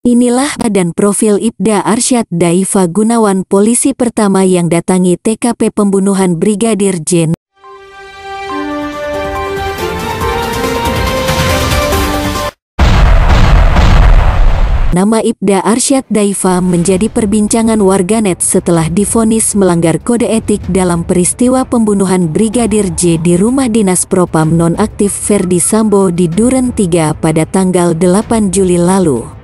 Inilah badan profil Ipda Arsyad Daiva Gunawan, polisi pertama yang datangi TKP pembunuhan Brigadir J. Nama Ipda Arsyad Daiva menjadi perbincangan warganet setelah divonis melanggar kode etik dalam peristiwa pembunuhan Brigadir J di rumah dinas Propam nonaktif Ferdy Sambo di Duren Tiga pada tanggal 8 Juli lalu.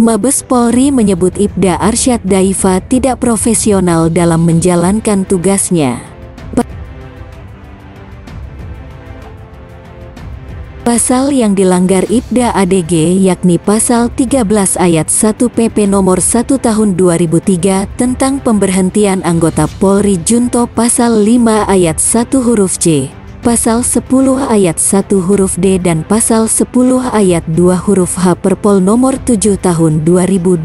Mabes Polri menyebut Ipda Arsyad Daiva tidak profesional dalam menjalankan tugasnya. Pasal yang dilanggar Ipda ADG yakni pasal 13 ayat 1 PP nomor 1 tahun 2003 tentang pemberhentian anggota Polri junto pasal 5 ayat 1 huruf C, pasal 10 ayat 1 huruf D dan pasal 10 ayat 2 huruf H Perpol nomor 7 tahun 2022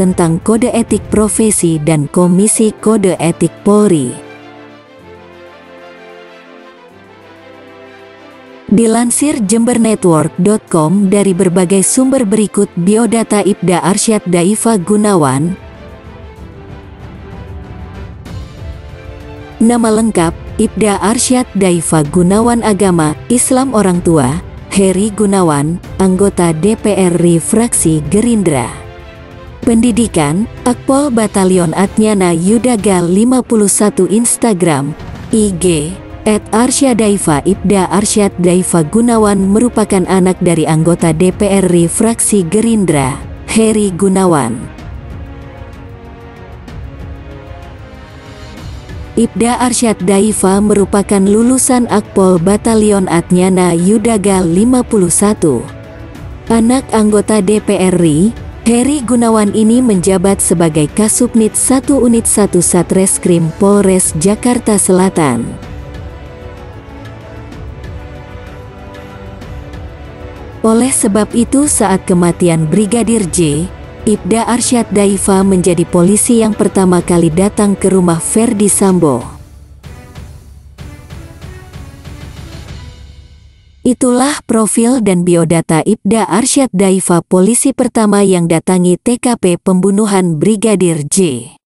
tentang kode etik profesi dan komisi kode etik Polri. Dilansir jembernetwork.com dari berbagai sumber berikut biodata Ipda Arsyad Daiva Gunawan. Nama lengkap Ipda Arsyad Daiva Gunawan, agama Islam, orang tua Heri Gunawan, anggota DPR RI fraksi Gerindra. Pendidikan Akpol Batalion Atnyana Yudagal 51, Instagram IG @arsyadaiva. Ipda Arsyad Daiva Gunawan merupakan anak dari anggota DPR RI fraksi Gerindra, Heri Gunawan. Ipda Arsyad Daiva merupakan lulusan Akpol Batalion Atnyana Yudagal 51. Anak anggota DPR RI, Heri Gunawan ini menjabat sebagai Kasubnit 1 Unit 1 Satreskrim Polres Jakarta Selatan. Oleh sebab itu, saat kematian Brigadir J, Ipda Arsyad Daiva menjadi polisi yang pertama kali datang ke rumah Ferdy Sambo. Itulah profil dan biodata Ipda Arsyad Daiva, polisi pertama yang datangi TKP pembunuhan Brigadir J.